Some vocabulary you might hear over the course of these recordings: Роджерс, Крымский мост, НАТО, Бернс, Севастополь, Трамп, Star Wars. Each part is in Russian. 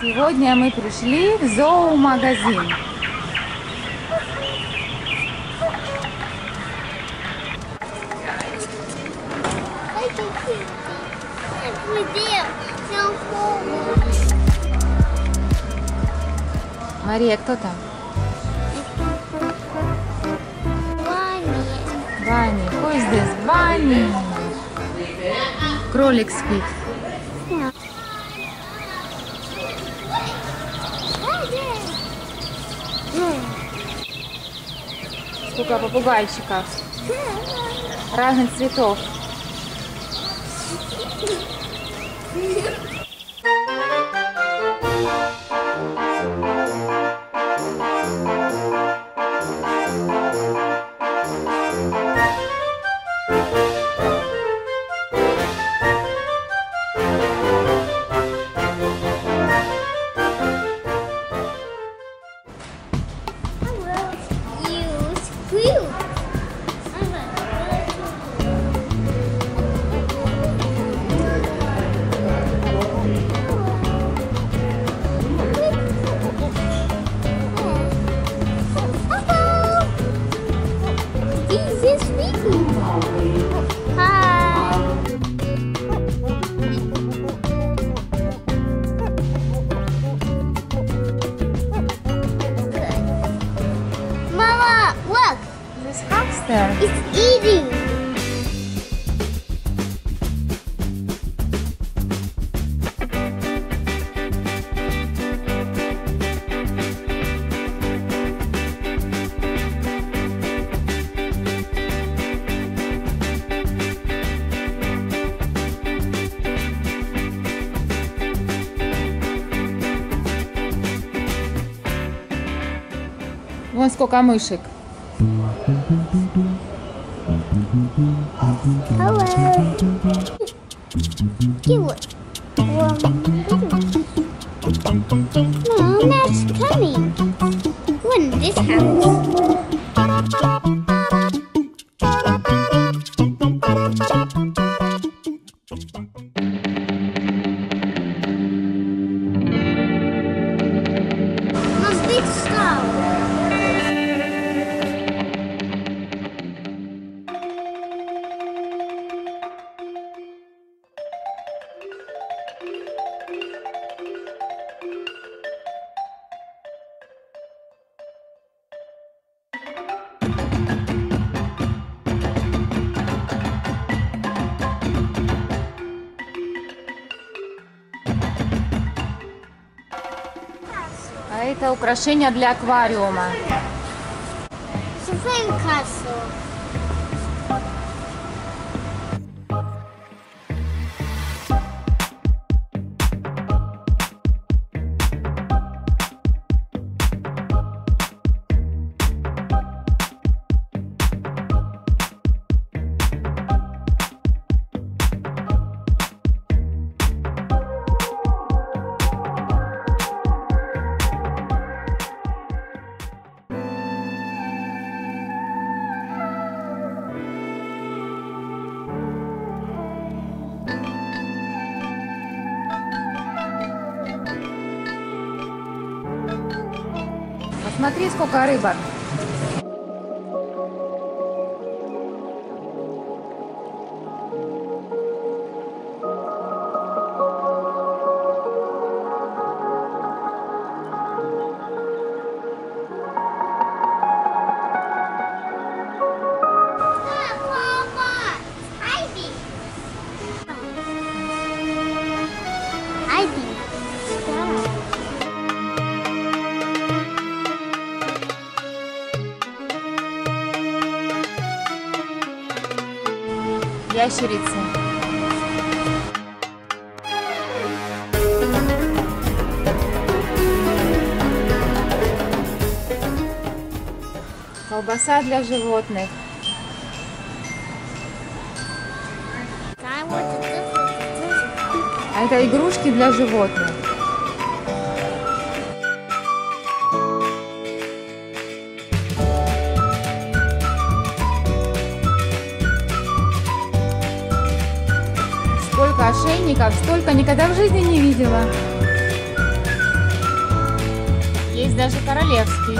Сегодня мы пришли в зоомагазин. Мария, кто там? Bunny. Bunny. Who is this? Bunny. Кролик спит. Сколько попугайчиков разных цветов. It's eating. Вон сколько мышек. Mom, that's coming. When this happens. Must be slow. Это украшение для аквариума. Смотри, сколько рыбок. Ящерицы. Колбаса для животных. А это игрушки для животных. Ошейник. учеников столько никогда в жизни не видела. Есть даже королевский.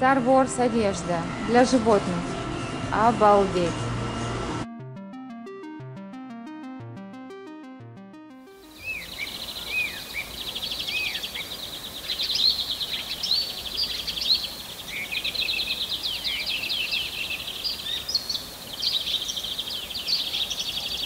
Star Wars одежда для животных. Обалдеть!